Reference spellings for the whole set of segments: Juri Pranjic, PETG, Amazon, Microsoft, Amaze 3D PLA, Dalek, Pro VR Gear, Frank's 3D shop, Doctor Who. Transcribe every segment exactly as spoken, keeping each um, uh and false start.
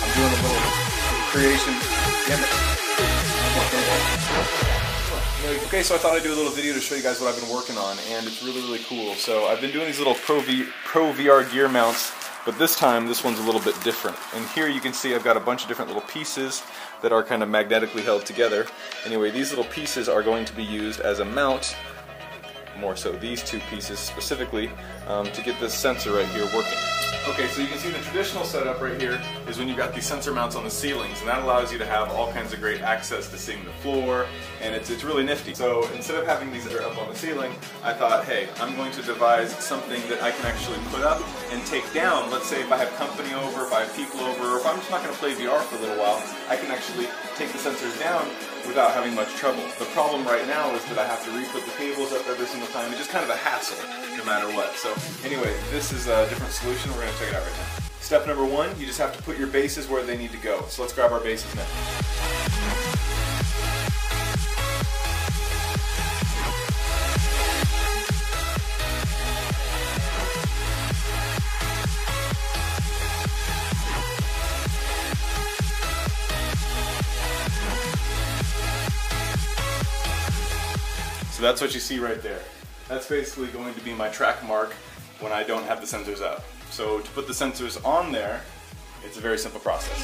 I'm doing a little creation gimmick. Okay, so I thought I'd do a little video to show you guys what I've been working on, and it's really, really cool. So I've been doing these little Pro, v Pro V R Gear mounts, but this time, this one's a little bit different. And here you can see I've got a bunch of different little pieces that are kind of magnetically held together. Anyway, these little pieces are going to be used as a mount, more so these two pieces specifically, um, to get this sensor right here working. Okay, so you can see the traditional setup right here is when you've got these sensor mounts on the ceilings, and that allows you to have all kinds of great access to seeing the floor, and it's, it's really nifty. So instead of having these that are up on the ceiling, I thought, hey, I'm going to devise something that I can actually put up and take down. Let's say if I have company over, if I have people over, or if I'm just not going to play V R for a little while, I can actually take the sensors down without having much trouble. The problem right now is that I have to re-put the cables up every single time. It's just kind of a hassle, no matter what. So anyway, this is a different solution. We're going to check it out right now. Step number one, you just have to put your bases where they need to go. So let's grab our bases now. So that's what you see right there. That's basically going to be my track mark when I don't have the sensors up. So to put the sensors on there, it's a very simple process.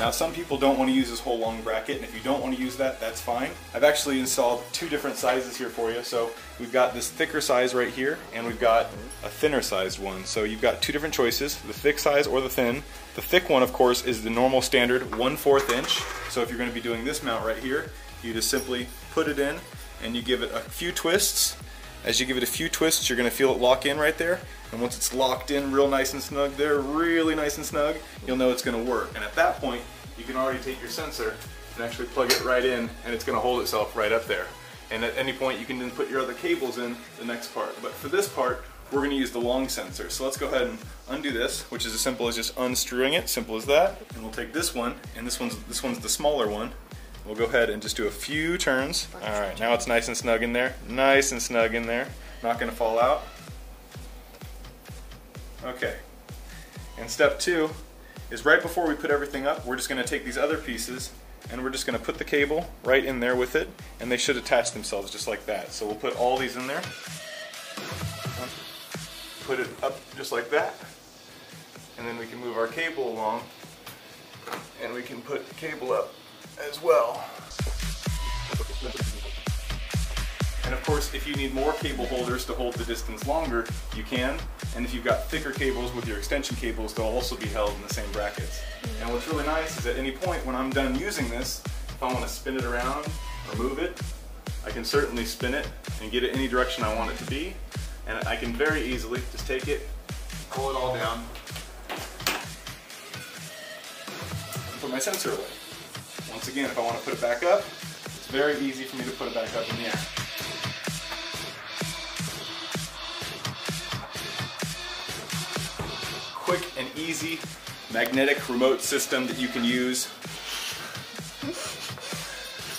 Now some people don't want to use this whole long bracket, and if you don't want to use that, that's fine. I've actually installed two different sizes here for you. So we've got this thicker size right here, and we've got a thinner sized one. So you've got two different choices, the thick size or the thin. The thick one, of course, is the normal standard one fourth inch. So if you're going to be doing this mount right here, you just simply put it in and you give it a few twists. As you give it a few twists, you're going to feel it lock in right there. And once it's locked in real nice and snug there, really nice and snug, you'll know it's going to work. And at that point, you can already take your sensor and actually plug it right in, and it's going to hold itself right up there. And at any point, you can then put your other cables in the next part. But for this part, we're going to use the long sensor. So let's go ahead and undo this, which is as simple as just unscrewing it, simple as that. And we'll take this one, and this one's, this one's the smaller one. We'll go ahead and just do a few turns. All right, now it's nice and snug in there. Nice and snug in there. Not gonna fall out. Okay, and step two is right before we put everything up, we're just gonna take these other pieces and we're just gonna put the cable right in there with it, and they should attach themselves just like that. So we'll put all these in there. Put it up just like that. And then we can move our cable along and we can put the cable up as well. And of course, if you need more cable holders to hold the distance longer, you can. And if you've got thicker cables with your extension cables, they'll also be held in the same brackets. And what's really nice is at any point when I'm done using this, if I want to spin it around or move it, I can certainly spin it and get it any direction I want it to be. And I can very easily just take it, pull it all down, and put my sensor away. Once again, if I want to put it back up, it's very easy for me to put it back up in the air. Quick and easy magnetic remote system that you can use.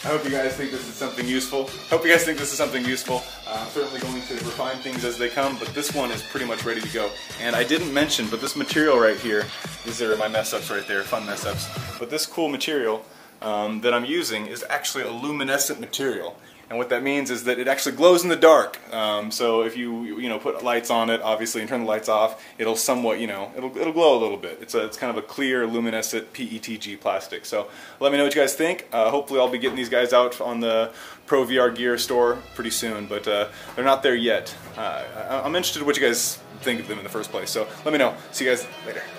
I hope you guys think this is something useful. Hope you guys think this is something useful. Uh, I'm certainly going to refine things as they come, but this one is pretty much ready to go. And I didn't mention, but this material right here, these are my mess ups right there, fun mess ups. But this cool material Um, that I'm using is actually a luminescent material, and what that means is that it actually glows in the dark. Um, so if you you know put lights on it, obviously, and turn the lights off, it'll somewhat you know it'll it'll glow a little bit. It's a, it's kind of a clear luminescent P E T G plastic. So let me know what you guys think. Uh, hopefully I'll be getting these guys out on the Pro V R Gear store pretty soon, but uh, they're not there yet. Uh, I'm interested in what you guys think of them in the first place. So let me know. See you guys later.